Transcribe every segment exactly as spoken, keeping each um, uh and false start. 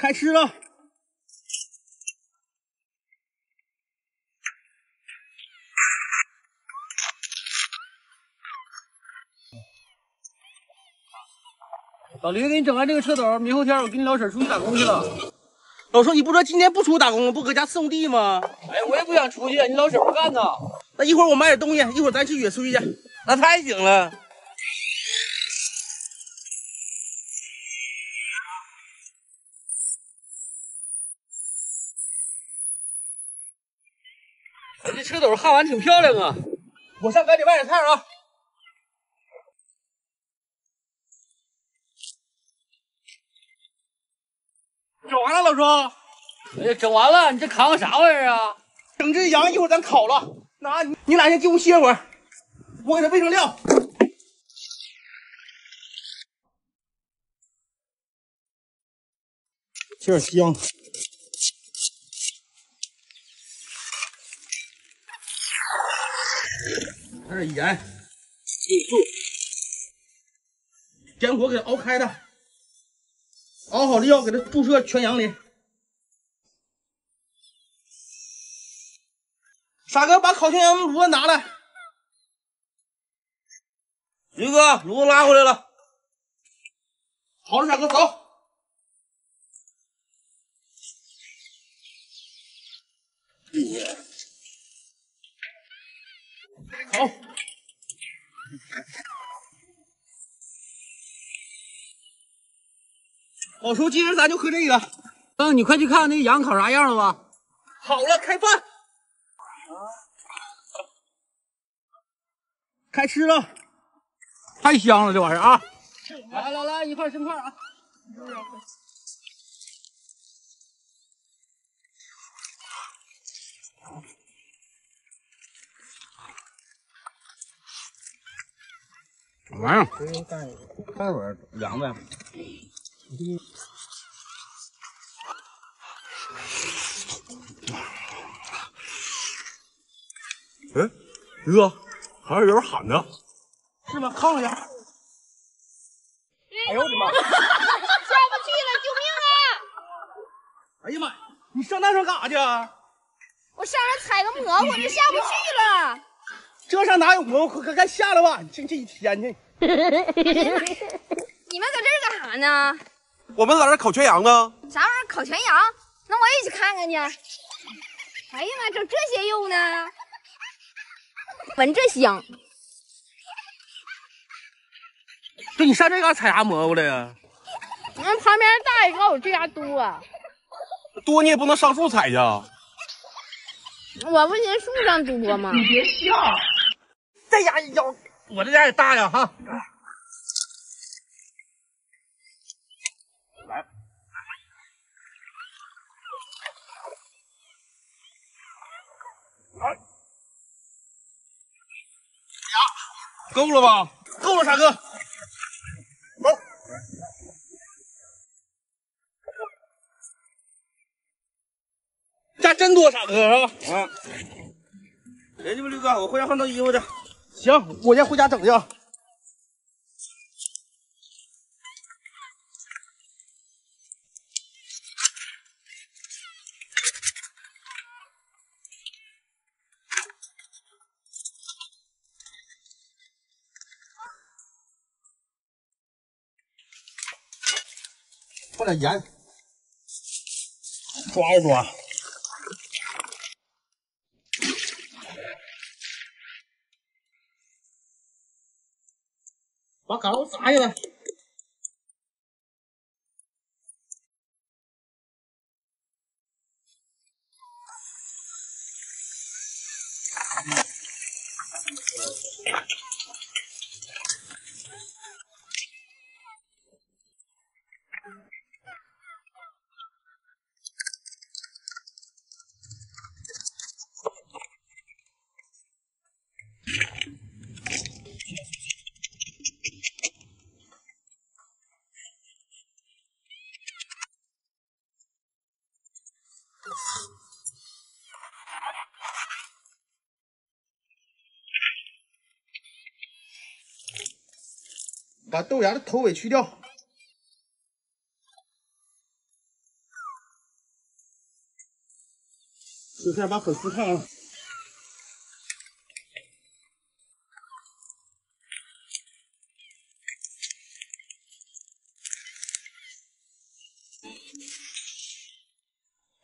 开吃了。老驴，给你整完这个车斗，明后天我跟你老婶出去打工去了。老叔，你不说今天不出打工，不搁家伺候地吗？哎，我也不想出去，你老婶不干呢。那一会儿我买点东西，一会儿咱去野炊去。那太行了。 这车斗焊完挺漂亮啊！我上赶紧卖点菜啊！整完了，老叔。哎呀，整完了，你这扛个啥玩意儿啊？整只羊，一会儿咱烤了。那你你俩先进屋歇会儿，我给它喂上料。切点姜。 加点盐，米醋，点火给它熬开的，熬好的药给它注射全羊里。傻哥，把烤全羊炉子拿来。驴哥，炉子拉回来了。好了，傻哥，走。嗯 好，老叔，今天咱就喝这个。嗯，你快去看看那羊烤啥样了吧。好了，开饭。啊、开吃了，太香了这玩意儿啊！来来来，一块生块啊！嗯 玩意儿，干一会干一会儿凉呗。哎，驴哥，好像有人喊呢，是吗？看一下。哎呦我的妈！下不去了，救命啊！哎呀妈呀，你上那上干啥去啊？我上那采个蘑菇，这下不去了。 这上哪有蘑菇？快快下来吧！这这一天去，你们搁这儿干啥呢？我们在这烤全羊呢。啥玩意儿？烤全羊？那我也去看看去。哎呀妈，整这些肉呢，闻着香。对，你上这嘎采啥蘑菇了呀？俺、嗯、旁边大爷告我这家多、啊，多你也不能上树采去。我不嫌树上多吗？你别笑。 这家腰，我这家也大呀哈！来，来，够了吧？够了，傻哥，走。家真多，傻哥啊！啊！人家吧，驴哥，我回家换套衣服去。 行，我先回家整去。放点盐，抓一抓。 把嘎罗砸下来，把豆芽的头尾去掉，顺便把粉丝看了。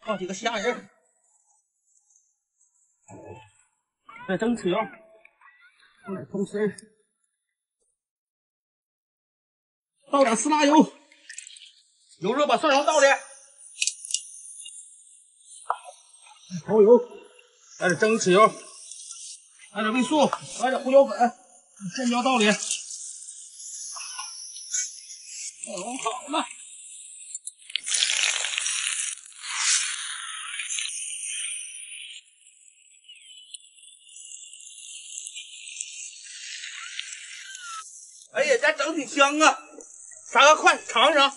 放几个虾仁，再蒸起油，放点葱丝，倒点丝拉油，油热把蒜蓉倒里，蚝油，来点蒸汽油，来点味素，来点胡椒粉，尖椒倒里，蒜蓉好了。 哎呀，家整挺香啊！大哥，快尝尝。我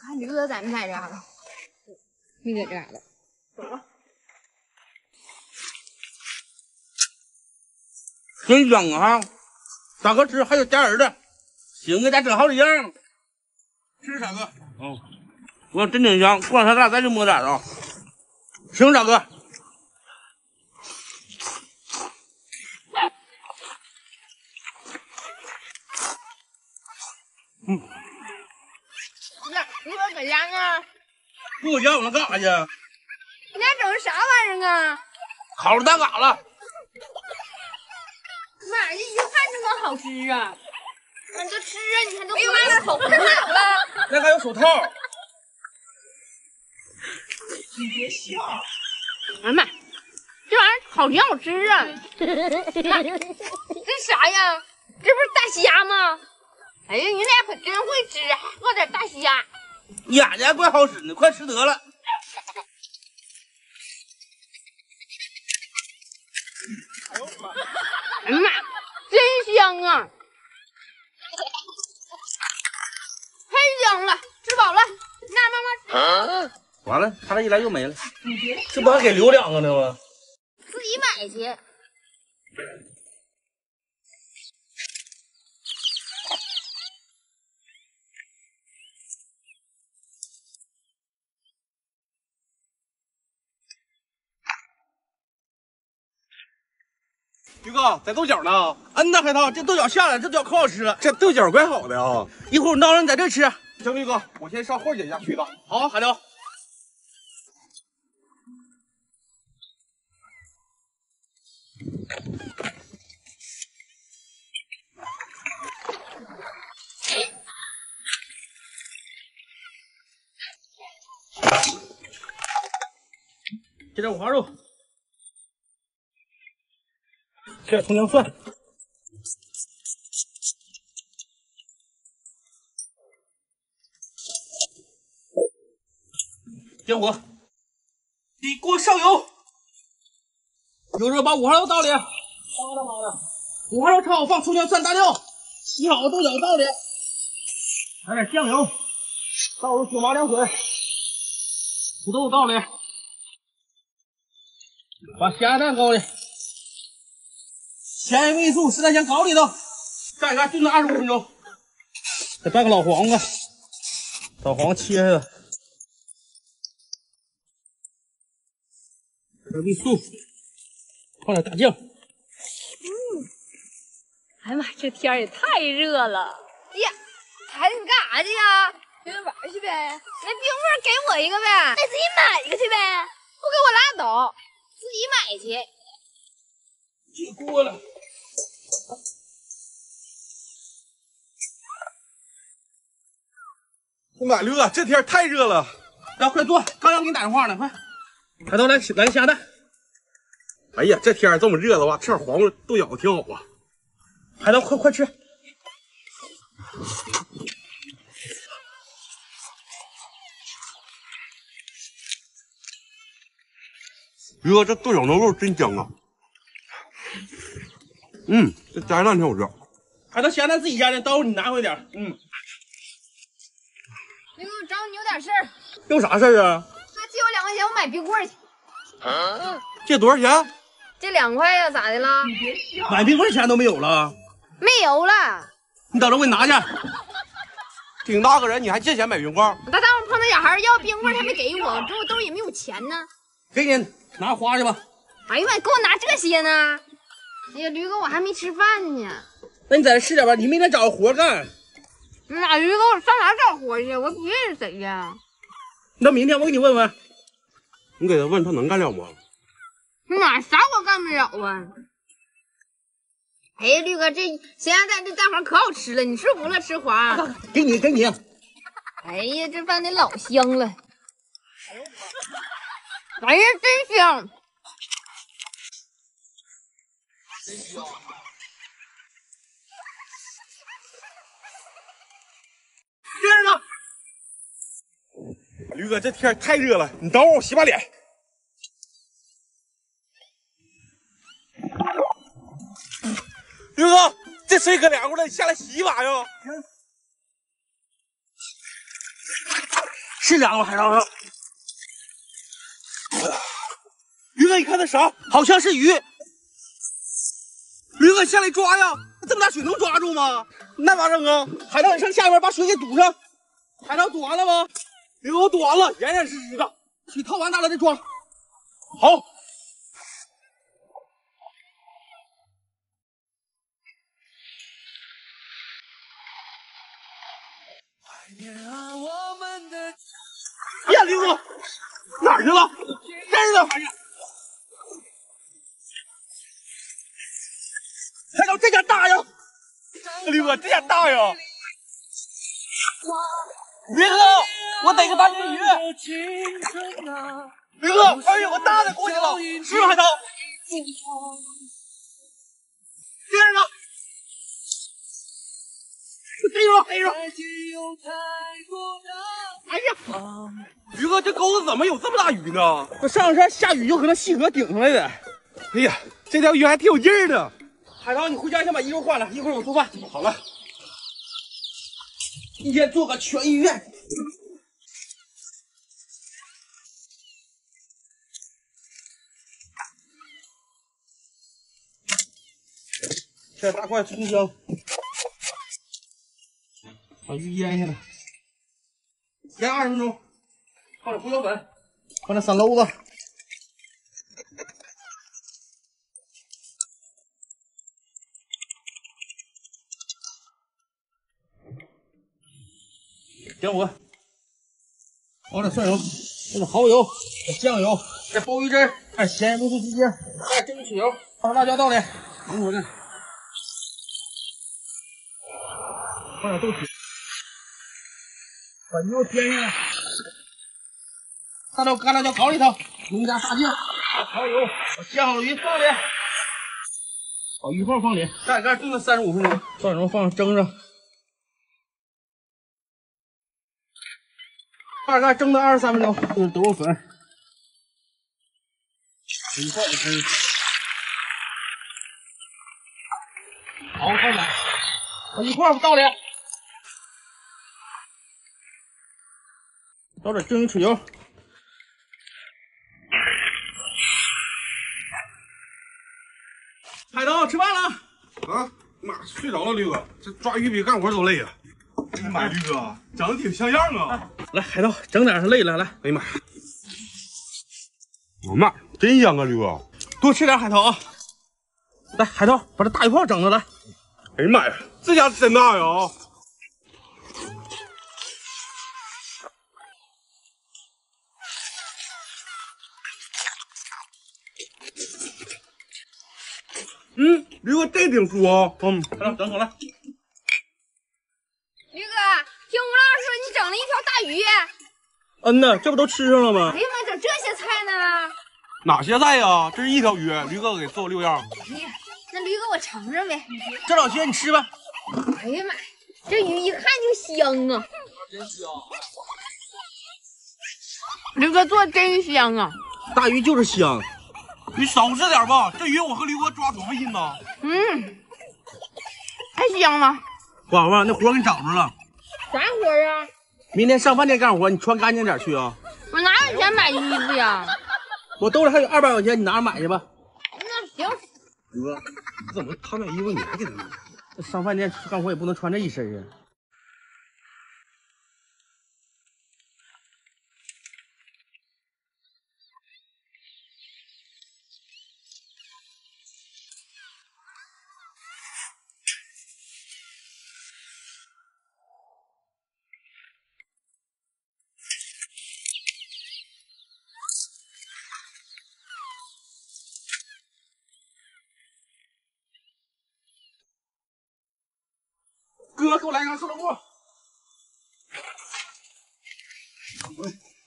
看你饿在没在这了？没在这了。走吧。真香啊！大哥吃还有加仁的，行，给咱整好几样。 吃啥哥？嗯，我真挺香，光他大咱就摸点啊。行，大哥。嗯。你咋你咋搁家呢？不搁家我能干啥去？你家整的啥玩意儿啊？烤了蛋嘎了。妈呀，一看就能好吃啊！ 你就吃啊！你看都回来了，口红好了，那还有手套。你别笑。哎妈，这玩意儿好挺好吃啊！这啥呀？这不是大虾吗？哎呀，你俩可真会吃，还放点大虾。眼睛还怪好使呢，快吃得了。哎呦妈！哎妈，真香啊！ 太香了，吃饱了，那妈妈吃。啊、完了，他这一来又没了，这不还给留两个呢吗？自己买去。于哥，在豆角呢。嗯呐，海涛，这豆角下来，这豆角可好吃了。这豆角怪好的啊！一会儿闹让你在这吃。行，于哥，我先上慧姐家去一趟。好，海涛。这点五花肉。 这点葱姜蒜，点火，给锅上油，油热把五花肉倒里，五花肉炒好放葱姜蒜大料，洗好的豆角倒里，来点酱油，倒入九麻凉粉，土豆倒里，把咸鸭蛋倒里。 咸盐味素、十三香搞里头，再给它炖到二十五分钟。再拌个老黄瓜，老黄瓜切下来，点味素，放点大酱。嗯，哎呀妈，这天也太热了！呀，孩子你干啥去呀？出去玩去呗。那冰棍给我一个呗，再自己买一个去呗。不给我拉倒，自己买去。起锅了。 我买绿哥，这天太热了，来快坐，刚要给你打电话呢，快！海涛来来个虾蛋。哎呀，这天这么热的话，吃点黄瓜豆角挺好啊。海涛，快快吃！绿哥，这豆角牛肉真香啊！嗯，这加蛋挺好吃。海涛，咸蛋自己家的，待会你拿回点。嗯。 刘哥，我找你有点事儿。有啥事儿啊？哥，借我两块钱，我买冰棍去。啊、借多少钱？这两块呀，咋的啦？你别笑，买冰棍钱都没有了，没油了。你等着，我给你拿去。挺大个人，你还借钱买冰棍？我大上午碰到小孩要冰棍，他没给我，给我兜也没有钱呢。给你拿花去吧。哎呀妈，给我拿这些呢？哎呀，驴哥，我还没吃饭呢。那你在这吃点吧，你明天找个活干。哪驴哥，我上哪找活去？我不认识谁呀。那明天我给你问问，你给他问他能干了吗？ 哪啥我干不了啊！哎呀，绿哥，这咸鸭蛋这蛋黄可好吃了，你是不是不乐吃黄？给你，给你。哎呀，这饭得老香了。哎呀，真香！真香！热了。绿哥，这天太热了，你等会儿我洗把脸。 驴哥，这水可凉快了，你下来洗一把呀！是凉快还凉快。驴哥，你看那啥，好像是鱼。驴哥，下来抓呀！这么大水能抓住吗？那咋整啊？海浪，你上下边把水给堵上。海浪堵完了吗？驴哥，我堵完了，严严实实的。水套完，咱俩再抓。好。 哎呀，驴哥，哪儿去了？这儿呢，还是？看着这家大呀！驴哥，这家大呀！驴哥，我逮个大金鱼！驴哥，外面有个大的过去了，是不是海涛？这儿呢。 逮住了，逮住了！哎呀，驴哥，这钩子怎么有这么大鱼呢？这上山下雨就可能细河顶上来的。哎呀，这条鱼还挺有劲儿的。海涛，你回家先把衣服换了，一会儿我做饭。好了，一天做个全鱼。这大块葱姜。 把鱼腌下来，腌二十分钟，放点胡椒粉，放点三篓子，点火，熬点蒜油，放点蚝油，酱油，再包鱼汁儿，哎，咸盐不醋直接，哎，这就是油，放点辣椒到里，等会儿呢，放点豆豉。 把油添上来，大豆干辣椒搞里头，浓加大酱，蚝油，把煎好的鱼放里，把鱼泡放里，盖盖炖个三十五分钟，到时候放蒸上，盖盖蒸到二十三分钟，这是豆腐粉，一块一分，熬开来，把鱼泡倒里。 倒点蒸鱼豉油，海涛吃饭了啊！妈，睡着了，驴哥，这抓鱼比干活都累啊！哎呀妈，驴哥长得挺像样啊！来，海涛整点，累了来。哎呀妈，我妈真香啊，驴哥，多吃点海涛啊！来，海涛把这大鱼泡整了来。哎呀妈呀，这家真大呀啊！ 嗯，驴哥这挺酥啊！嗯，来，等我来。驴哥，听吴浪说你整了一条大鱼。嗯呐，这不都吃上了吗？哎呀妈，整这些菜呢？哪些菜呀？这是一条鱼，驴哥给做六样。哎呀，那驴哥我尝尝呗。这老些你吃吧。哎呀妈，这鱼一看就香啊！真香！驴哥做真香啊！大鱼就是香。 你少吃点吧，这鱼我和驴哥抓多费劲呐！嗯，太香了。娃娃，那活给你找着了。啥活啊？明天上饭店干活，你穿干净点去啊。我哪有钱买衣服呀？我兜里还有二百块钱，你拿着买去吧。那行。行。宇哥，你怎么他买衣服你还给他买？上饭店干活也不能穿这一身啊。 哥，给我来一根塑料布。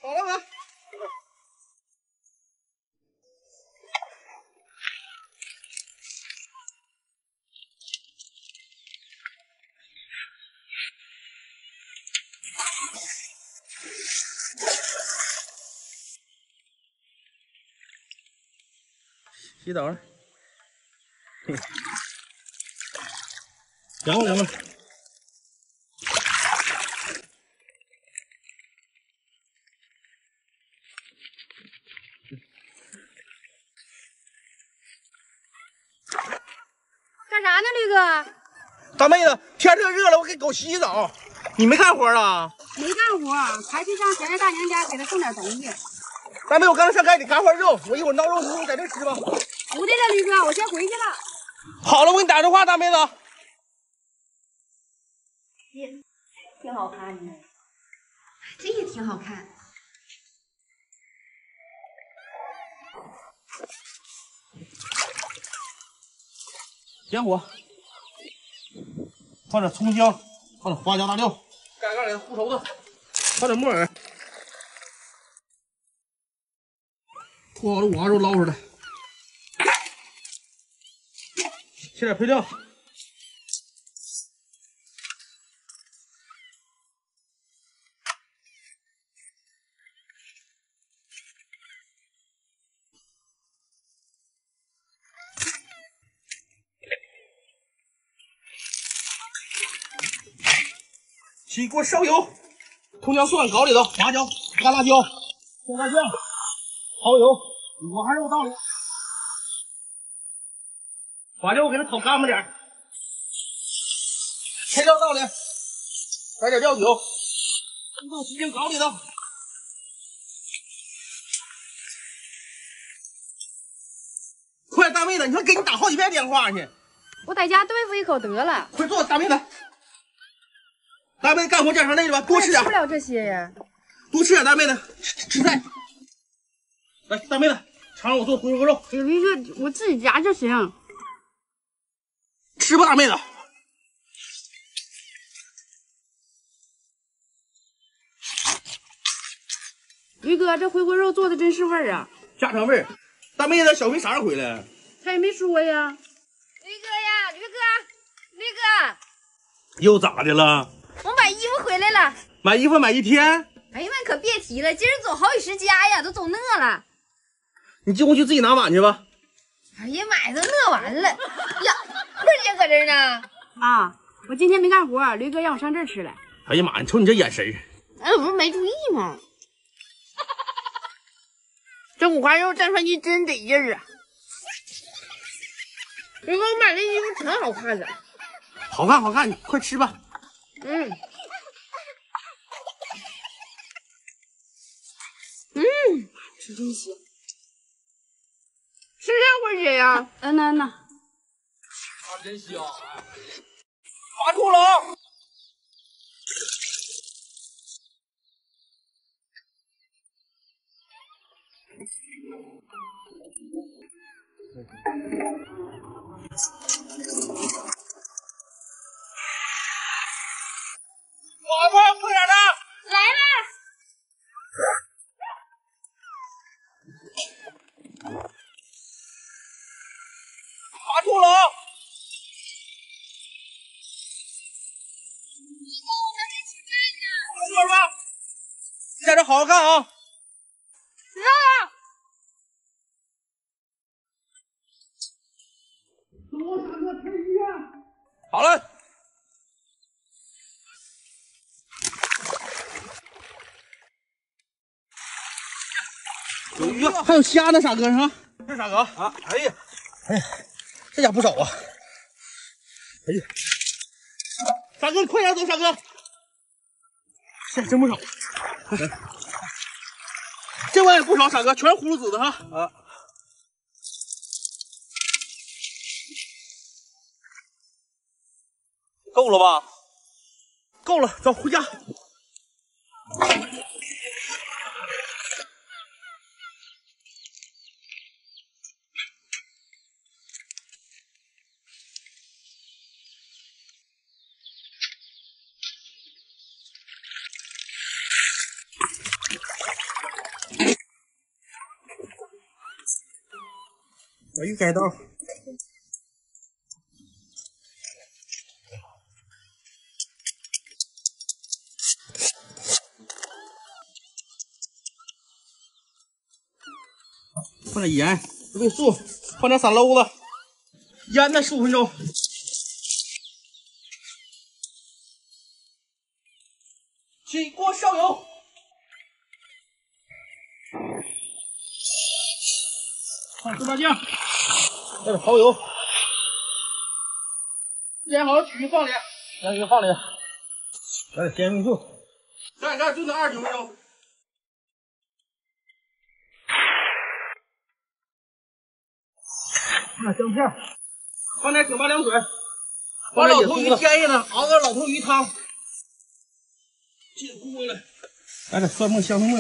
好了吧。洗澡了。凉快凉快。 大妹子，天热热了，我给狗洗洗澡。你没干活了？没干活，才去上贤惠大娘家给她送点东西。大妹，我刚才上街里干块肉，我一会儿闹肉糊在这吃吧。不对了，驴哥，我先回去了。好了，我给你打电话，大妹子。也挺好看的，这也挺好看。点火。 放点葱姜，放点花椒大料，盖盖给它烀熟的，放点木耳，烀好了五花肉捞出来，切点配料，起锅烧油，葱姜蒜搞里头，花椒、干辣椒、豆瓣酱、蚝油，五花肉倒里，把肉给它烤干巴点，配料倒里，来点料酒，红豆鸡精搞里头，快，大妹子，你说给你打好几遍电话去，我在家对付一口得了，快坐，大妹子。 大妹子干活干啥累了吧？多吃点。吃不了这些呀。多吃点，大妹子吃菜。来，大妹子尝尝我做回锅肉。我必须我自己夹就行。吃吧，大妹子。驴哥，这回锅肉做的真是味儿啊，家常味儿。大妹子，小飞啥时候回来？他也没说呀。驴哥呀，驴哥，驴哥。又咋的了？ 我买衣服回来了，买衣服买一天。哎呀妈，可别提了，今儿走好几十家呀，都走饿了。你进屋去自己拿碗去吧。哎呀妈呀，都饿完了。呀，棍儿姐搁这呢。啊，我今天没干活，驴哥让我上这儿吃来。哎呀妈，你瞅你这眼神。哎，我不是没注意吗？这五花肉蘸蒜泥真得劲儿啊！驴哥，我买的衣服挺好看的。好看好看，你快吃吧。 嗯嗯，吃真香，是啊，慧姐呀，嗯呐呐，啊，真香，抓住了啊！嗯 老婆，快点的，来了！爬住了啊！我们还没吃饭呢。快点吧，在这好好干啊！知道了。走，大哥，陪鱼啊！好了。 有鱼，还有虾呢，傻哥是吧？是傻哥啊！哎呀，哎呀，这家不少啊！哎呀，大哥，快点走，大哥，这真不少。这玩意不少，傻哥，全是葫芦籽的哈。啊。够了吧？够了，走回家。我一改道，放点盐，不对醋，放点散篓子，腌它十五分钟。起锅烧油。 放豆瓣酱，加点蚝油，腌好了鲫鱼放里，鲫鱼放里，来点鲜鱼醋，咱俩这炖到二十九分钟。放点姜片，放点九八凉水，把老头鱼煎下来，熬个老头鱼汤。进锅了，来点蒜末、香葱末。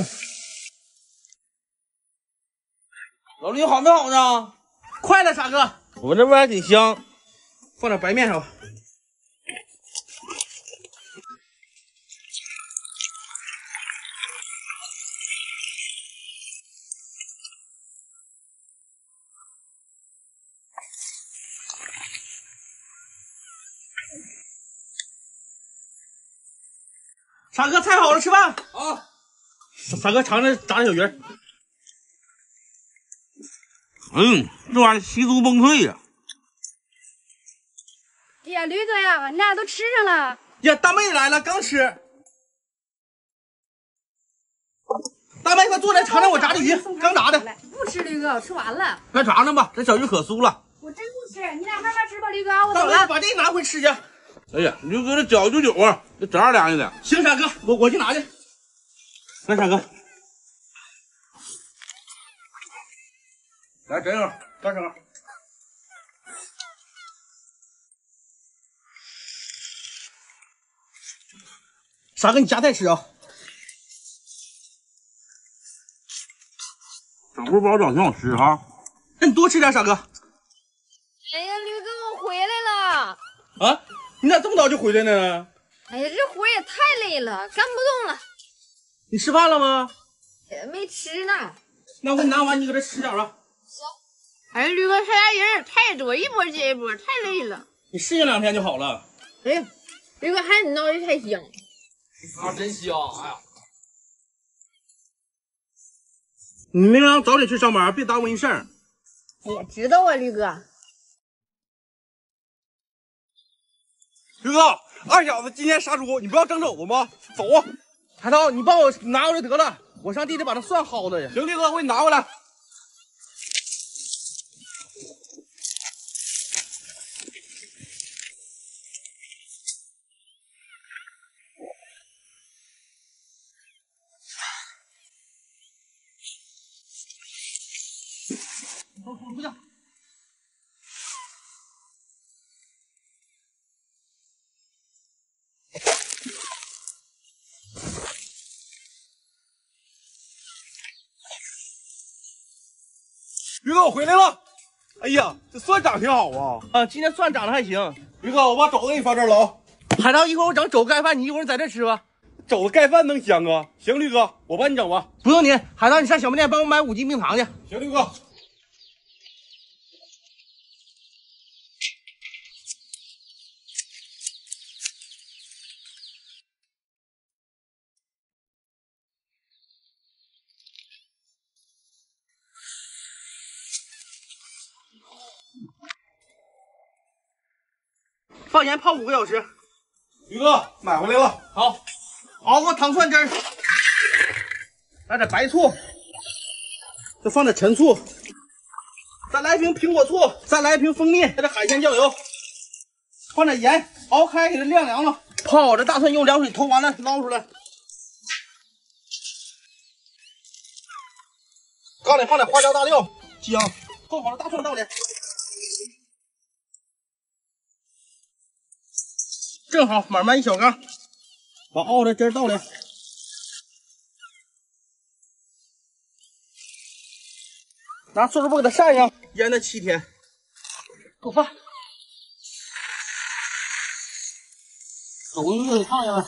老驴好没好呢？快了，傻哥，我们这味还挺香。放点白面上吧。傻哥，菜好了，吃饭啊！傻哥尝尝炸的小鱼。 嗯，这玩意儿稀酥崩脆呀、啊！哎呀，驴哥呀，你俩都吃上了。呀，大妹来了，刚吃。大妹，快坐来尝尝我炸的鱼，刚炸的。不吃，驴哥，我吃完了。快尝尝吧，这小鱼可酥了。我真不吃，你俩慢慢吃吧，驴哥，我走了。把这拿回吃去。哎呀，驴哥这脚就酒啊，这咱俩有点。行，傻哥，我我去拿去。来，傻哥。 来，整整，干整。傻哥，你夹菜吃啊？整不饱，整挺好吃哈。那你多吃点，傻哥。哎呀，驴哥，我回来了。啊？你咋这么早就回来呢？哎呀，这活也太累了，干不动了。你吃饭了吗？没吃呢。那我给你拿完，你搁这吃点啊。 哎，驴哥，他家人也太多，一波接一波，太累了。你适应两天就好了。哎呀，驴哥，还是你闹的太香。啊，真香！哎呀，你明天早点去上班，别耽误人事儿。我知道啊，驴哥。驴哥，二小子今天杀猪，你不要争走了吗？走啊！海涛，你帮我拿回来得了，我上地里把那蒜薅了去。行，驴哥，我给你拿回来。 走，出去！驴哥，我回来了。哎呀，这蒜长挺好啊！啊，今天蒜长得还行。驴哥，我把肘子给你放这儿了啊。海涛，一会儿我整肘子盖饭，你一会儿在这吃吧。肘子盖饭能香啊？行，驴哥，我帮你整吧。不用你，海涛，你上小卖店帮我买五斤冰糖去。行，驴哥。 放盐泡五个小时，驴哥买回来了，好，熬个糖蒜汁儿，来点白醋，再放点陈醋，再来一瓶苹果醋，再来一瓶蜂蜜，再来海鲜酱油，放点盐，熬开给它晾凉了。泡着大蒜用凉水投完了，捞出来。缸里放点花椒、大料、姜，泡好了大蒜倒里，正好满满一小缸。把熬的汁倒里。 拿塑料布给它晒上，腌它七天，够饭。肘子给放下来，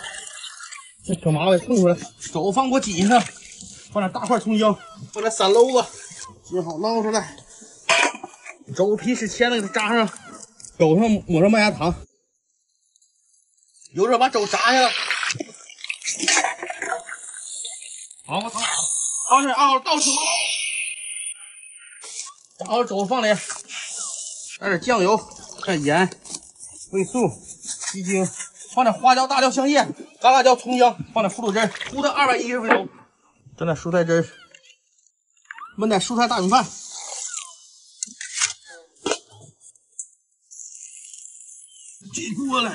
这小麻尾吐出来，肘放锅挤上，放点大块葱姜，放点散搂子，切好捞出来。肘皮使签子给它扎上，肘上抹上麦芽糖，油热把肘炸下来，熬吧熬，熬水熬到手。 熬肘放里，来点酱油，点盐，味素，鸡精，放点花椒、大料、香叶、干辣椒、葱姜，放点腐乳汁，烀它二百一十分钟。整点蔬菜汁，焖点蔬菜大米饭。进锅了，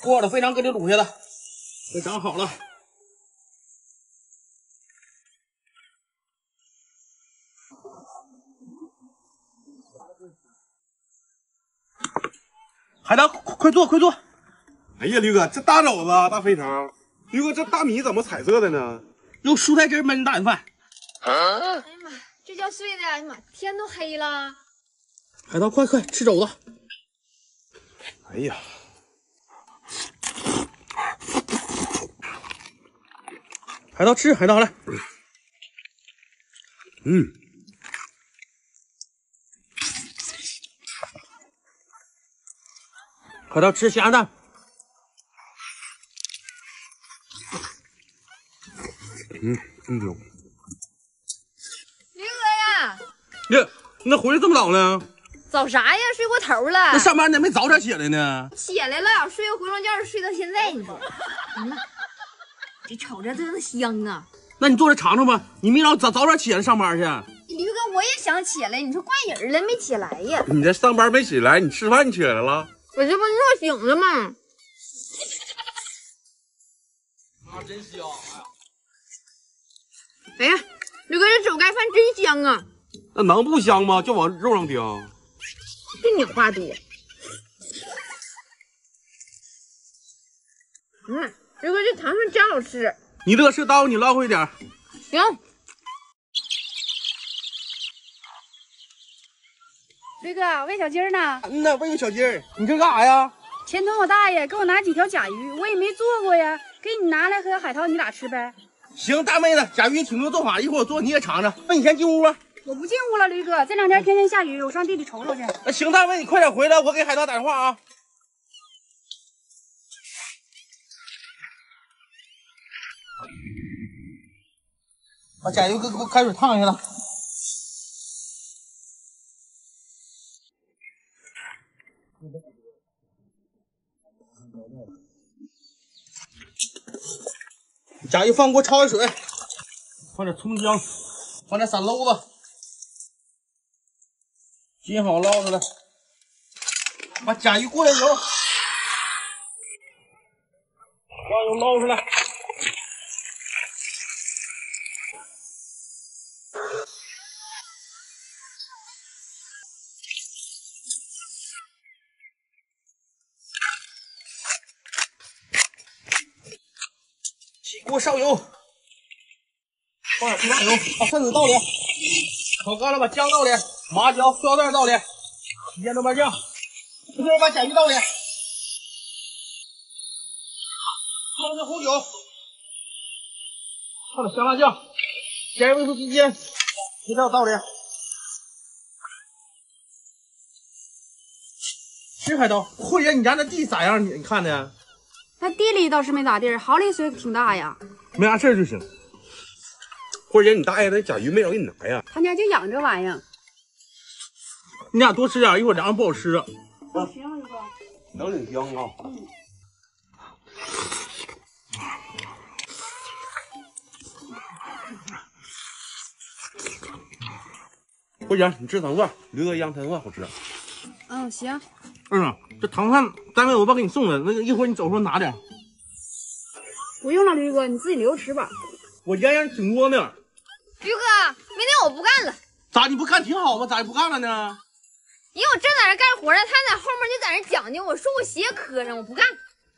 锅的非常给你卤下来，给炸好了。 海棠，快坐，快坐！哎呀，驴哥，这大肘子、大肥肠，驴哥，这大米怎么彩色的呢？用蔬菜汁焖大米饭。啊、哎呀妈，这觉睡的，哎呀妈，天都黑了。海棠，快快吃肘子！哎呀，海棠吃，海棠来。嗯。 快到吃咸鸭蛋，嗯，真牛。驴哥呀，呀，你咋回来这么早呢？早啥呀？睡过头了。那上班咋没早点起来呢？起来了，睡个回笼觉，睡到现在呢。哎妈，这瞅着真是香啊！那你坐这尝尝吧。你明早早早点起来上班去。驴哥，我也想起来，你说怪人了，没起来呀。你这上班没起来，你吃饭你起来了？ 我这不热醒了吗？啊，真香！哎呀，刘哥这肘盖饭真香啊！那能不香吗？就往肉上顶。就你话多。嗯，刘哥这糖蒜真好吃。你乐吃刀，你捞回点。行。 驴哥喂小鸡儿呢？嗯呐，喂个小鸡儿。你这干啥呀？前头我大爷给我拿几条甲鱼，我也没做过呀，给你拿来和海涛你俩吃呗。行，大妹子，甲鱼挺多做法，一会儿我做你也尝尝。那你先进屋吧。我不进屋了，驴哥，这两天天天下雨，我上地里瞅瞅去。那行，大妹，你快点回来，我给海涛打电话啊。把甲鱼给给我开水烫一下了。 甲鱼放锅焯开水，放点葱姜，放点散搂子，煎好捞出来，把甲鱼过点油，把油捞出来，起锅烧油。 放点大油，把苌子倒里，炒干了把姜倒里，麻椒、椒段倒里，腌豆瓣酱，这边把甲鱼倒里，放点红酒，放点香辣酱，加入味素、鸡精，调料倒里。吃海涛，慧姐，你家那地咋样？你看的？那地里倒是没咋地，好里水挺大呀。没啥事儿就行。 或者你大爷那甲鱼没少给你拿呀，他家就养这玩意儿。你俩多吃点，一会儿凉了不好吃啊。好吃吗？能挺香啊。嗯。不行，你吃糖蒜，留个羊糖蒜好吃。嗯，行。嗯，这糖蒜单位我爸给你送的，那个一会儿你走时候拿点。不用了，驴哥，你自己留着吃吧。我家人挺多呢。驴哥，明天我不干了。咋你不干挺好吗？咋就不干了呢？因为我正在这干活呢，他在后面就在那讲究，我说我鞋磕上，我不干。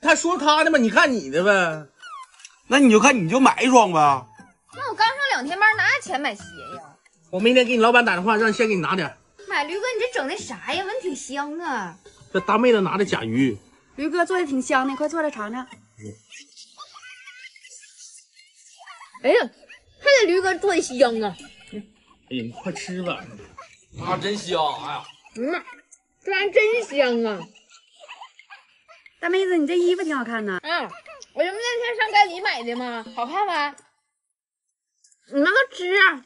他说他的吧，你看你的呗。那你就看你就买一双吧。那我刚上两天班，哪有钱买鞋呀？我明天给你老板打电话，让你先给你拿点。买驴哥，你这整那啥呀？闻挺香的。这大妹子拿的甲鱼，驴哥做的挺香的，快做来尝尝。嗯、哎呀，还得驴哥做的香啊！嗯、哎呀，你快吃吧。啊，真香！哎呀，嗯，这玩意真香啊！大妹子，你这衣服挺好看的。嗯，我这不那天上街里买的吗？好看吧？你那个吃啊。